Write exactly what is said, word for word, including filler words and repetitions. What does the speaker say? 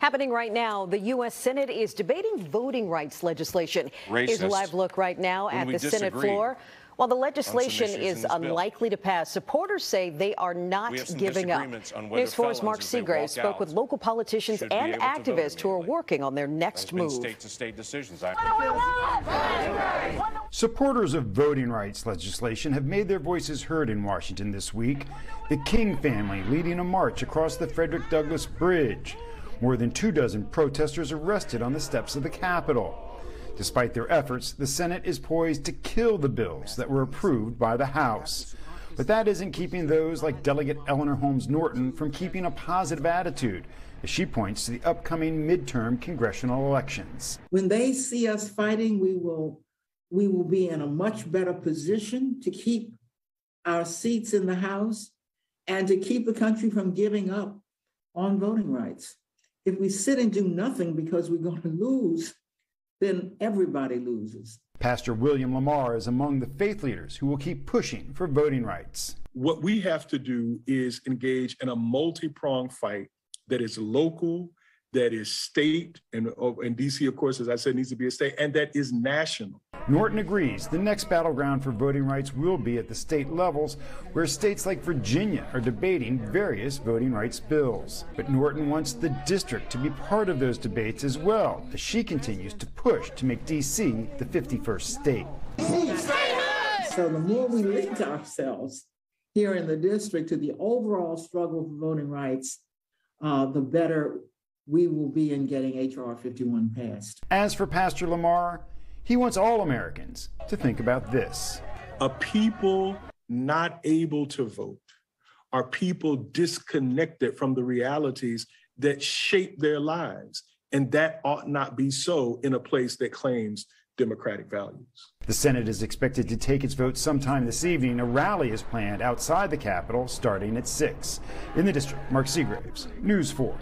Happening right now, the U S Senate is debating voting rights legislation. Racist. Is a live look right now at the Senate floor. While the legislation is unlikely bill. to pass, supporters say they are not giving up. News four's Mark Segraves spoke out, with local politicians and activists who are working on their next move. State-to-state decisions. What do we want? Voting rights. Supporters of voting rights legislation have made their voices heard in Washington this week. The King family leading a march across the Frederick Douglass Bridge. More than two dozen protesters arrested on the steps of the Capitol. Despite their efforts, the Senate is poised to kill the bills that were approved by the House. But that isn't keeping those like Delegate Eleanor Holmes Norton from keeping a positive attitude, as she points to the upcoming midterm congressional elections. When they see us fighting, we will, we will be in a much better position to keep our seats in the House and to keep the country from giving up on voting rights. If we sit and do nothing because we're going to lose, then everybody loses. Pastor William Lamar is among the faith leaders who will keep pushing for voting rights. What we have to do is engage in a multi-pronged fight that is local, that is state, and, and D C, of course, as I said, needs to be a state, and that is national. Norton agrees the next battleground for voting rights will be at the state levels, where states like Virginia are debating various voting rights bills. But Norton wants the district to be part of those debates as well, as she continues to push to make D C the fifty-first state. So the more we link ourselves here in the district to the overall struggle for voting rights, uh, the better we will be in getting H R fifty-one passed. As for Pastor Lamar, he wants all Americans to think about this. A people not able to vote are people disconnected from the realities that shape their lives, and that ought not be so in a place that claims democratic values. The Senate is expected to take its vote sometime this evening. A rally is planned outside the Capitol starting at six. In the district, Mark Segraves, News four.